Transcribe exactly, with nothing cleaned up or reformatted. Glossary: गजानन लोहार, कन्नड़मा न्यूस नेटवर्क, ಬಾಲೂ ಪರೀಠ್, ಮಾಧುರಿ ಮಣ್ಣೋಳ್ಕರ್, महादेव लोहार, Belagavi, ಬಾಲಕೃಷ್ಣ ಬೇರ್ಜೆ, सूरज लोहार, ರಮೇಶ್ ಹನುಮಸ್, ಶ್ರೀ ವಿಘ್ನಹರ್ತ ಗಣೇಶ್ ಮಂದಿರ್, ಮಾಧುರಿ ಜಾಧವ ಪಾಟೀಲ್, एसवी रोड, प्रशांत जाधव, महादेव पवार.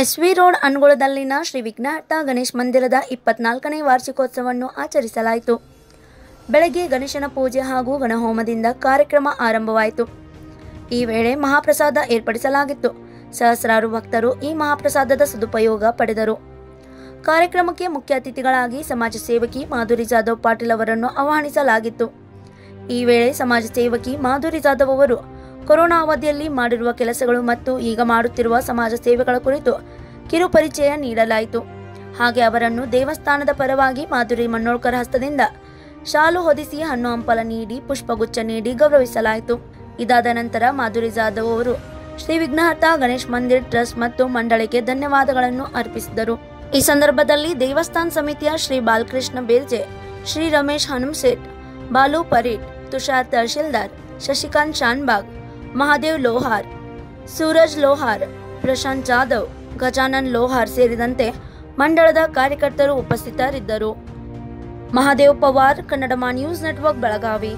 एसवी रोड अंगोलदಲ್ಲಿನ Shri विघ्नहर्ता गणेश मंदिर ಇಪ್ಪತ್ತನಾಲ್ಕನೇ ವಾರ್ಷಿಕೋತ್ಸವವನ್ನು ಆಚರಿಸಲಾಯಿತು। ಬೆಳಗ್ಗೆ ಗಣೇಶನ ಪೂಜೆ ಹಾಗೂ ವಣಹೋಮದಿಂದ ಕಾರ್ಯಕ್ರಮ ಆರಂಭವಾಯಿತು। ಈ ವೇಳೆ ಮಹಾಪ್ರಸಾದ ಏರ್ಪಡಿಸಲಾಗಿತ್ತು। ಸಹಸ್ರಾರು ಭಕ್ತರು ಈ ಮಹಾಪ್ರಸಾದದ ಸದುಪಯೋಗ ಪಡೆದರು। ಕಾರ್ಯಕ್ರಮಕ್ಕೆ ಮುಖ್ಯ ಅತಿಥಿಗಳಾಗಿ ಸಮಾಜ ಸೇವಕಿ ಮಾಧುರಿ ಜಾಧವ ಪಾಟೀಲ್ ಅವರನ್ನು ಆಹ್ವಾನಿಸಲಾಗಿತ್ತು। ಈ ವೇಳೆ ಸಮಾಜ ಸೇವಕಿ ಮಾಧುರಿ ಜಾಧವ ಅವರು ಕೊರೋನಾ ಅವಧಿಯಲ್ಲಿ ಮಾಡಿರುವ ಕೆಲಸಗಳು ಮತ್ತು ಈಗ ಮಾಡುತ್ತಿರುವ ಸಮಾಜ ಸೇವೆಗಳ ಕುರಿತು ಕಿರು ಪರಿಚಯ ನೀಡಲಾಯಿತು। ಹಾಗೆ ಅವರನ್ನು ದೇವಸ್ಥಾನದ ಪರವಾಗಿ ಮಾಧುರಿ ಮಣ್ಣೋಳ್ಕರ್ ಹಸ್ತದಿಂದ ಶಾಲು ಹೊದಿಸಿ ಹಣ್ಣು ಹಂಪಲ ನೀಡಿ ಪುಷ್ಪಗುಚ್ಛ ನೀಡಿ ಗೌರವಿಸಲಾಯಿತು। ಇದಾದ ನಂತರ ಮಾಧುರಿ ಜಾಧವ್ ಅವರು ಶ್ರೀ ವಿಘ್ನಹರ್ತ ಗಣೇಶ್ ಮಂದಿರ್ ಟ್ರಸ್ಟ್ ಮತ್ತು ಮಂಡಳಿಗೆ ಧನ್ಯವಾದಗಳನ್ನು ಅರ್ಪಿಸಿದರು। ಈ ಸಂದರ್ಭದಲ್ಲಿ ದೇವಸ್ಥಾನ ಸಮಿತಿಯ ಶ್ರೀ ಬಾಲಕೃಷ್ಣ ಬೇರ್ಜೆ, ಶ್ರೀ ರಮೇಶ್ ಹನುಮಸ್, ಬಾಲೂ ಪರೀಠ್, ತುಷಾರ್ ತಹಶೀಲ್ದಾರ್, ಶಶಿಕಾಂ ಶಾಹबाग, महादेव लोहार, सूरज लोहार, प्रशांत जाधव, गजानन लोहार ಸೇರಿದಂತೆ ಮಂಡಳದ ಕಾರ್ಯಕರ್ತರು ಉಪಸ್ಥಿತರಿದ್ದರು। महादेव पवार, कन्नड़मा न्यूस नेटवर्क, Belagavi.